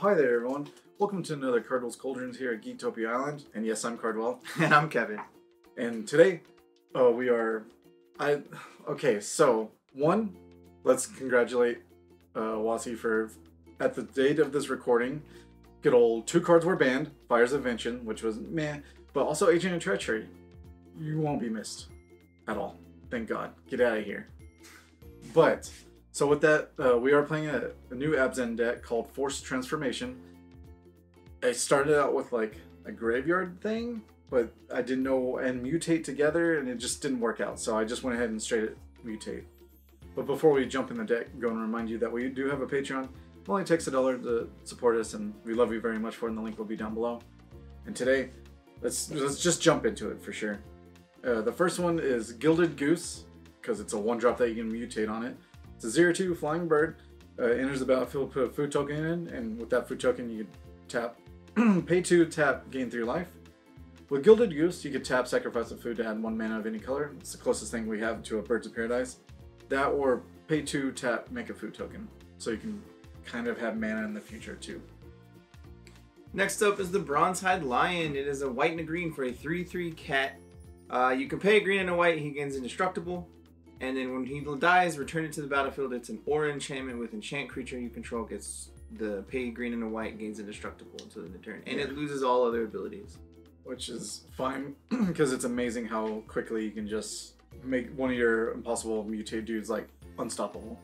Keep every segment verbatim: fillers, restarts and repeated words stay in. hi there everyone. Welcome to another Cardwell's Cauldrons here at Geektopia Island. And yes, I'm Cardwell. And I'm Kevin. And today, uh, we are... I Okay, so, one, let's congratulate uh, Wasi for, at the date of this recording, good old two cards were banned, Fires of Vention, which was meh, but also Agent of Treachery. You won't be missed. At all. Thank God. Get out of here. But... So with that, uh, we are playing a, a new Abzan deck called Forced Transformation. I started out with like a graveyard thing, but I didn't know and mutate together and it just didn't work out. So I just went ahead and straight mutate. But before we jump in the deck, I'm going to remind you that we do have a Patreon. It only takes a dollar to support us and we love you very much for it, and the link will be down below. And today, let's, let's just jump into it for sure. Uh, the first one is Gilded Goose, because it's a one drop that you can mutate on it. It's a zero two flying bird, uh, enters the battlefield, put a food token in, and with that food token you can tap, pay two, tap, gain three life. With Gilded Goose, you could tap, sacrifice a food to add one mana of any color. It's the closest thing we have to a Birds of Paradise. That or pay two, tap, make a food token. So you can kind of have mana in the future too. Next up is the Bronzehide Lion. It is a white and a green for a three three cat. Uh, you can pay a green and a white, he gains indestructible. And then when he dies, return it to the battlefield. It's an aura enchantment with enchant creature you control gets the pay green and the white, gains indestructible until the end of the turn. And yeah. It loses all other abilities. Which is fine, because it's amazing how quickly you can just make one of your impossible mutate dudes like unstoppable.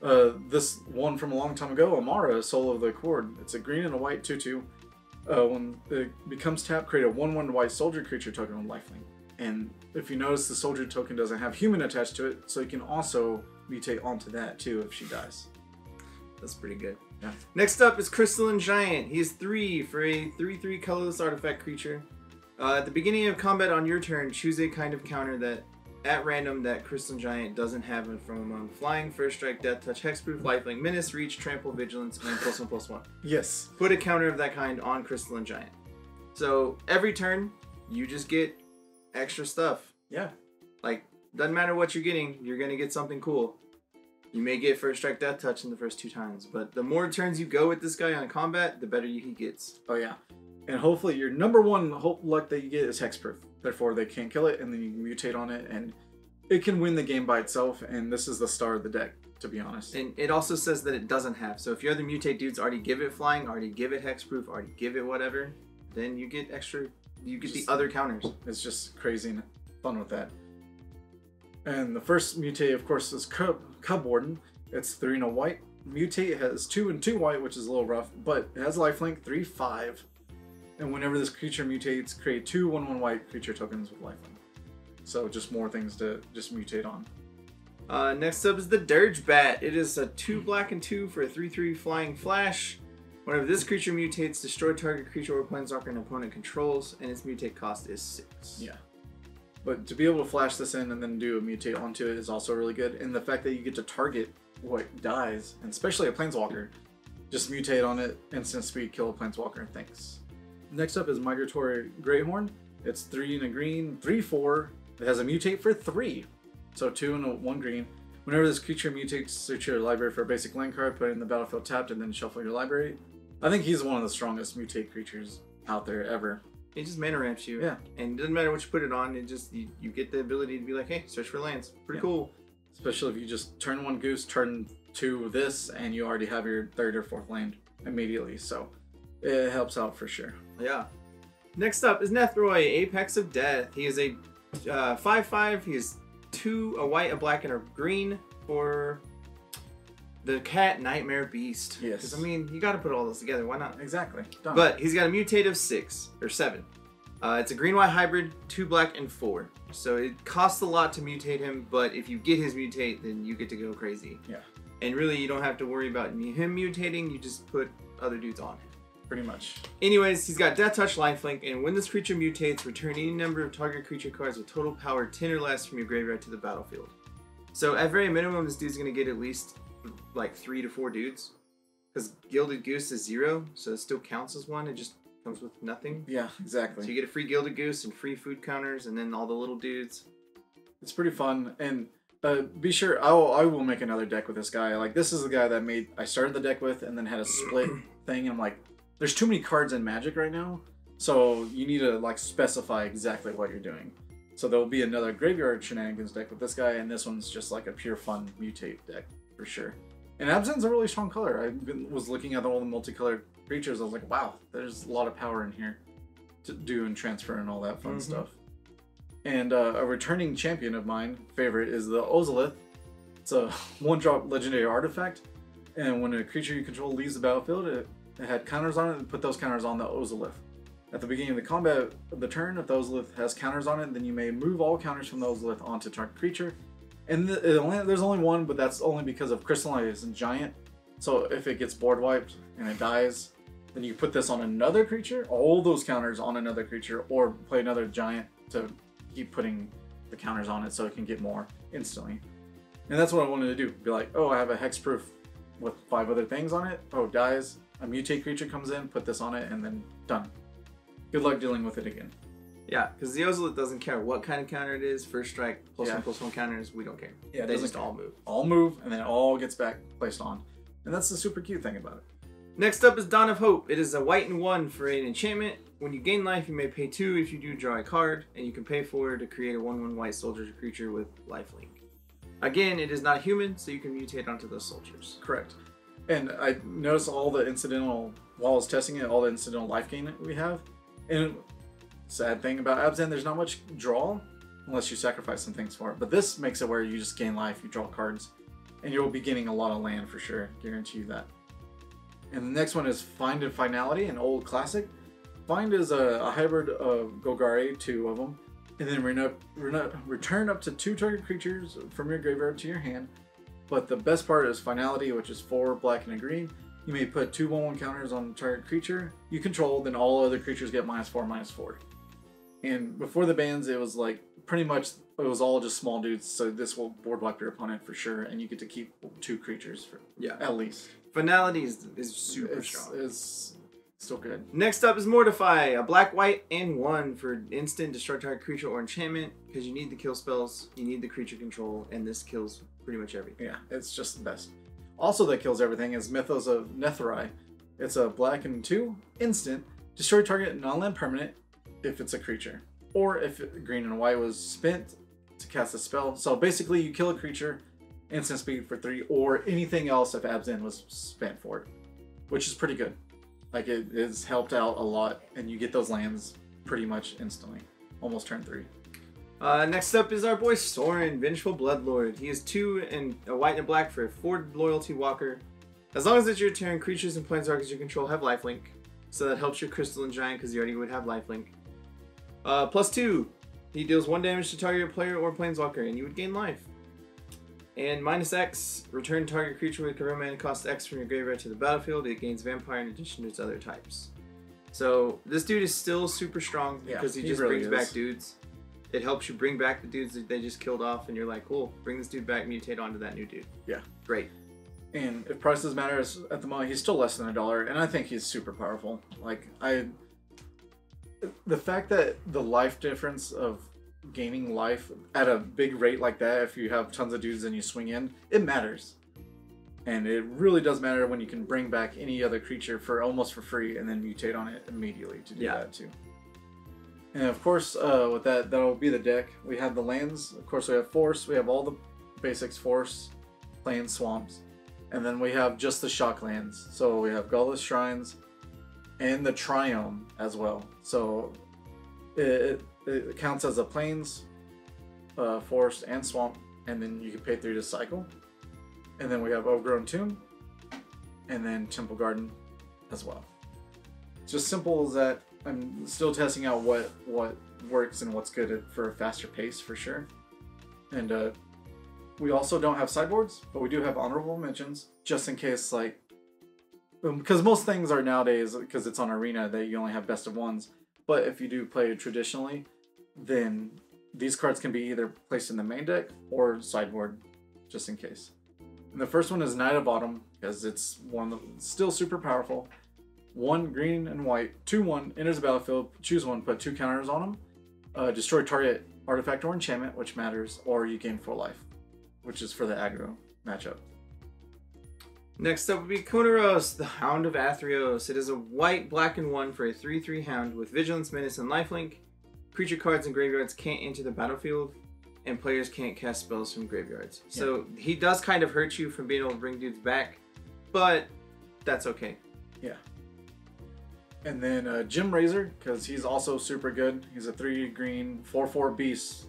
Uh, this one from a long time ago, Emmara, Soul of the Accord. It's a green and a white two two. Uh, when it becomes tapped, create a one one white soldier creature token on lifelink. And if you notice, the soldier token doesn't have human attached to it, so you can also mutate onto that too if she dies. That's pretty good. Yeah. Next up is Crystalline Giant. He is three for a three three colorless artifact creature. Uh, at the beginning of combat on your turn, choose a kind of counter that, at random, that Crystalline Giant doesn't have from among flying, first strike, death touch, hexproof, lifelink, menace, reach, trample, vigilance, and plus one plus one. Yes. Put a counter of that kind on Crystalline Giant. So every turn, you just get extra stuff. Yeah. Like, doesn't matter what you're getting, you're going to get something cool. You may get first strike death touch in the first two times, but the more turns you go with this guy on combat, the better he gets. Oh yeah. And hopefully your number one hope luck that you get is hexproof. Therefore they can't kill it, and then you mutate on it and it can win the game by itself, and this is the star of the deck, to be honest. And it also says that it doesn't have. So if your other mutate dudes already give it flying, already give it hexproof, already give it whatever, then you get extra. You get just, the other counters. It's just crazy and fun with that. And the first mutate, of course, is Cub, Cub Warden. It's three and a white. Mutate has two and two white, which is a little rough, but it has lifelink, three, five. And whenever this creature mutates, create two one one white creature tokens with lifelink. So just more things to just mutate on. Uh, next up is the Dirge Bat. It is a two black and two for a three three flying flash. Whenever this creature mutates, destroy target creature or planeswalker an opponent controls, and its mutate cost is six. Yeah. But to be able to flash this in and then do a mutate onto it is also really good. And the fact that you get to target what dies, and especially a planeswalker, just mutate on it, instant speed, kill a planeswalker, thanks. Next up is Migratory Greathorn. It's three and a green, three, four. It has a mutate for three. So two and a one green. Whenever this creature mutates, search your library for a basic land card, put it in the battlefield tapped, and then shuffle your library. I think he's one of the strongest mutate creatures out there ever. It just mana ramps you. Yeah. And it doesn't matter what you put it on, it just you, you get the ability to be like, hey, search for lands. Pretty yeah. cool. Especially if you just turn one goose, turn two this, and you already have your third or fourth land immediately. So it helps out for sure. Yeah. Next up is Nethroi, Apex of Death. He is a uh, five five. He is two, a white, a black, and a green for... the cat nightmare beast. Yes. Because, I mean, you got to put all those together. Why not? Exactly. Done. But he's got a mutate of six or seven. Uh, it's a green-white hybrid, two black and four. So it costs a lot to mutate him, but if you get his mutate, then you get to go crazy. Yeah. And really, you don't have to worry about him mutating. You just put other dudes on him. Pretty much. Anyways, he's got Death Touch, Lifelink, and when this creature mutates, return any number of target creature cards with total power ten or less from your graveyard to the battlefield. So at very minimum, this dude's going to get at least like three to four dudes, because Gilded Goose is zero, so it still counts as one. It just comes with nothing. Yeah, exactly. So you get a free Gilded Goose and free food counters, and then all the little dudes. It's pretty fun, and Uh, be sure, I will, I will make another deck with this guy. Like, this is the guy that made I started the deck with and then had a split thing. And I'm like, there's too many cards in Magic right now, so you need to, like, specify exactly what you're doing. So there'll be another Graveyard Shenanigans deck with this guy, and this one's just, like, a pure fun mutate deck, for sure. And Abzan's a really strong color. I was looking at all the multicolored creatures, I was like, wow, there's a lot of power in here to do and transfer and all that fun mm-hmm. stuff. And uh, a returning champion of mine, favorite, is the Ozolith. It's a one-drop legendary artifact, and when a creature you control leaves the battlefield, it, it had counters on it, and put those counters on the Ozolith. At the beginning of the combat of the turn, if the Ozolith has counters on it, then you may move all counters from the Ozolith onto target creature. And the, it only, there's only one, but that's only because of Crystalline Giant. So if it gets board wiped and it dies, then you put this on another creature, all those counters on another creature, or play another giant to keep putting the counters on it so it can get more instantly. And that's what I wanted to do. Be like, oh, I have a hexproof with five other things on it. Oh, it dies. A mutate creature comes in, put this on it, and then done. Good luck dealing with it again. Yeah, because the Ozolith doesn't care what kind of counter it is. First strike, plus yeah. one, plus one counters, we don't care. Yeah, it they just care. all move. All move, and then it all gets back placed on. And that's the super cute thing about it. Next up is Dawn of Hope. It is a white and one for an enchantment. When you gain life, you may pay two if you do draw a card, and you can pay four to create a one one white soldier creature with lifelink. Again, it is not human, so you can mutate onto those soldiers. Correct. And I noticed all the incidental, while I was testing it, all the incidental life gain that we have. And sad thing about Abzan, there's not much draw unless you sacrifice some things for it. But this makes it where you just gain life, you draw cards, and you'll be getting a lot of land for sure. Guarantee you that. And the next one is Find // Finality, an old classic. Find is a, a hybrid of Golgari, two of them, and then re re return up to two target creatures from your graveyard to your hand. But the best part is Finality, which is four black and a green. You may put two one one counters on the target creature you control, then all other creatures get minus four, minus four. And before the bans, it was like pretty much it was all just small dudes. So this will board wipe your opponent for sure, and you get to keep two creatures for yeah at least. Finality is, is super it's, strong. It's still good. Next up is Mortify, a black, white, and one for instant destroy target creature or enchantment. Because you need the kill spells, you need the creature control, and this kills pretty much everything. Yeah, it's just the best. Also, that kills everything is Mythos of Nethroi. It's a black and two instant destroy target non-land permanent if it's a creature, or if it, green and white was spent to cast a spell. So basically, you kill a creature. Instant speed for three, or anything else if Abzan was spent for it, which is pretty good. Like, it has helped out a lot, and you get those lands pretty much instantly, almost turn three. Uh, next up is our boy Sorin, Vengeful Bloodlord. He is two and a white and black for a four loyalty walker. As long as it's your turn, creatures and planeswalkers you control have lifelink, so that helps your Crystalline Giant because you already would have lifelink. Uh, plus two, he deals one damage to target player or planeswalker, and you would gain life. And minus X, return target creature with command cost X from your graveyard to the battlefield. It gains vampire in addition to its other types. So this dude is still super strong because yeah, he, he just really brings is. back dudes. It helps you bring back the dudes that they just killed off, and you're like, cool, bring this dude back, mutate onto that new dude. Yeah. Great. And if prices matter, at the moment, he's still less than a dollar, and I think he's super powerful. Like, I... The fact that the life difference of gaining life at a big rate like that, if you have tons of dudes and you swing in, it matters. And it really does matter when you can bring back any other creature for almost for free and then mutate on it immediately to do yeah. that too. And of course, uh, with that, that'll be the deck. We have the lands. Of course, we have Force. We have all the basics, Force, Plains, Swamps. And then we have just the shock lands. So we have Godless Shrines and the Triome as well. So it... it It counts as a plains, uh, forest, and swamp, and then you can pay three to cycle. And then we have Overgrown Tomb, and then Temple Garden as well. It's just simple as that. I'm still testing out what, what works and what's good for a faster pace for sure. And uh, we also don't have sideboards, but we do have honorable mentions just in case, like, because most things are nowadays, because it's on Arena, that you only have best of ones. But if you do play traditionally, then these cards can be either placed in the main deck or sideboard, just in case. And the first one is Knight of Autumn, because it's one of the, still super powerful. One green and white, two one, enters the battlefield, choose one, put two counters on them, uh, destroy target artifact or enchantment, which matters, or you gain four life. which is for the aggro matchup. Next up would be Kunoros, the Hound of Athreos. It is a white, black, and one for a three three Hound with Vigilance, Menace, and Lifelink. Creature cards and graveyards can't enter the battlefield, and players can't cast spells from graveyards. Yeah. So he does kind of hurt you from being able to bring dudes back, but that's okay. Yeah. And then uh, Gemrazer, because he's also super good. He's a three green, four four beast,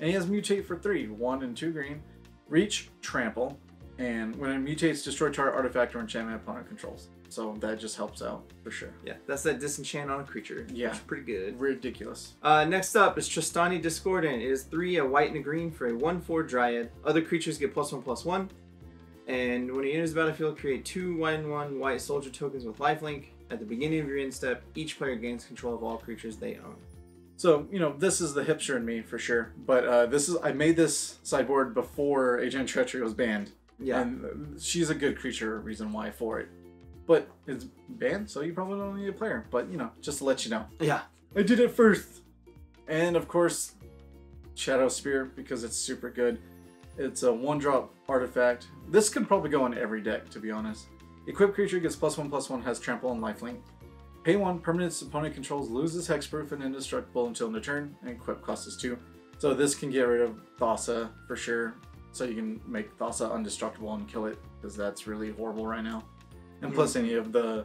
and he has mutate for three, one and two green, reach, trample, and when it mutates, destroy target artifact or enchantment opponent controls. So that just helps out for sure. Yeah, that's that disenchant on a creature. Yeah, which is pretty good. Ridiculous. Uh, next up is Trostani Discordant. It is three, a white and a green for a one four Dryad. Other creatures get plus one plus one, and when he enters the battlefield, create two white and one white soldier tokens with lifelink. At the beginning of your end step, each player gains control of all creatures they own. So, you know, this is the hipster in me for sure. But uh, this is I made this sideboard before Agent Treachery was banned. Yeah. And she's a good creature, reason why for it. But it's banned, so you probably don't need a player. But, you know, just to let you know. Yeah. I did it first. And, of course, Shadow Spear, because it's super good. It's a one-drop artifact. This could probably go in every deck, to be honest. Equipped creature gets plus one plus one, has trample and lifelink. Pay one, permanent opponent controls, loses hexproof and indestructible until end of turn, and equip cost is two. So this can get rid of Thassa for sure. So you can make Thassa undestructible and kill it, because that's really horrible right now. And mm-hmm. plus any of the...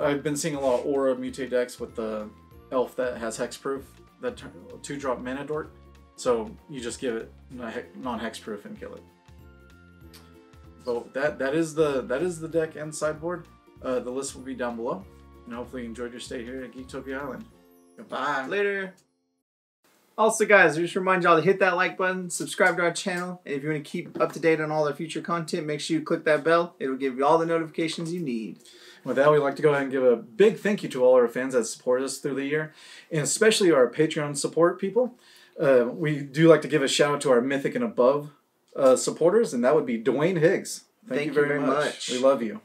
I've been seeing a lot of Aura mutate decks with the elf that has hexproof, that two drop mana dork. So you just give it non-hexproof and kill it. So that that is the that is the deck and sideboard. Uh, the list will be down below, and hopefully you enjoyed your stay here at Geektopia Island. Goodbye. Later. Also, guys, I just remind y'all to hit that like button, subscribe to our channel, and if you want to keep up to date on all the future content, make sure you click that bell. It'll give you all the notifications you need. With that, we'd like to go ahead and give a big thank you to all our fans that support us through the year, and especially our Patreon support people. Uh, we do like to give a shout out to our Mythic and above Uh, supporters, and that would be Dwayne Higgs. Thank, Thank you very, you very much. much. We love you.